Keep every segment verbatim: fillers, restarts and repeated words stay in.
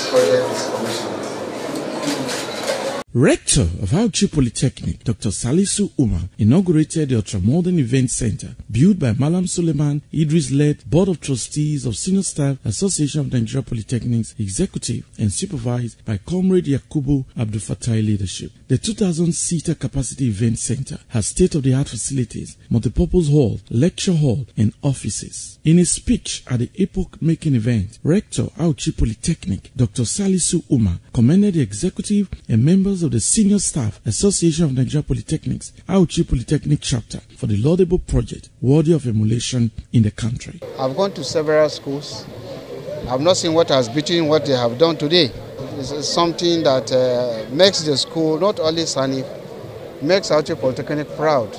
this project is commissioned. Rector of Auchi Polytechnic, Doctor Salisu Uma, inaugurated the Ultramodern Event Center, built by Malam Suleiman Idris-led Board of Trustees of Senior Staff Association of Nigerian Polytechnics Executive and supervised by Comrade Yakubu Abdul Fattah leadership. The two thousand seater capacity event center has state-of-the-art facilities, multipurpose hall, lecture hall, and offices. In a speech at the epoch-making event, Rector Auchi Polytechnic, Doctor Salisu Uma, commended the executive and members of the Senior Staff Association of Nigerian Polytechnics, Auchi Polytechnic Chapter, for the laudable project worthy of emulation in the country. I've gone to several schools. I've not seen what has beaten what they have done today. It's something that uh, makes the school, not only Sani, makes Auchi Polytechnic proud.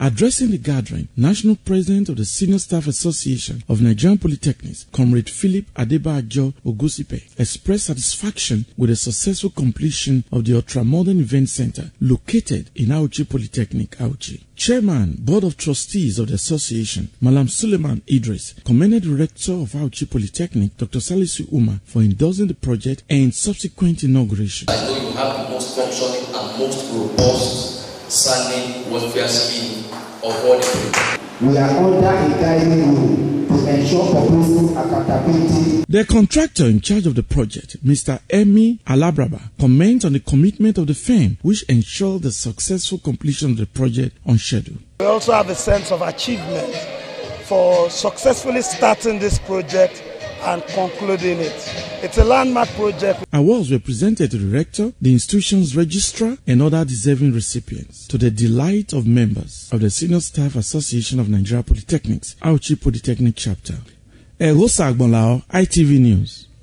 Addressing the gathering, National President of the Senior Staff Association of Nigerian Polytechnics, Comrade Philip Adeba Ajo Ogusipe, expressed satisfaction with the successful completion of the Ultramodern Event Center located in Auchi Polytechnic, Auchi. Chairman, Board of Trustees of the Association, Malam Suleiman Idris, commended the Rector of Auchi Polytechnic, Doctor Salisu Uma, for endorsing the project and subsequent inauguration. I know you have the most functioning and most robust Sunday welfare scheme of all the people. We are under a guiding rule to ensure proposal accountability. The contractor in charge of the project, Mister Emmy Alabraba, comments on the commitment of the firm, which ensured the successful completion of the project on schedule. We also have a sense of achievement for successfully starting this project and concluding it. It's a landmark project. Awards were presented to the rector, the institution's registrar, and other deserving recipients, to the delight of members of the Senior Staff Association of Nigerian Polytechnics, Auchi Polytechnic Chapter. Eghosa Agbonlahor, I T V News.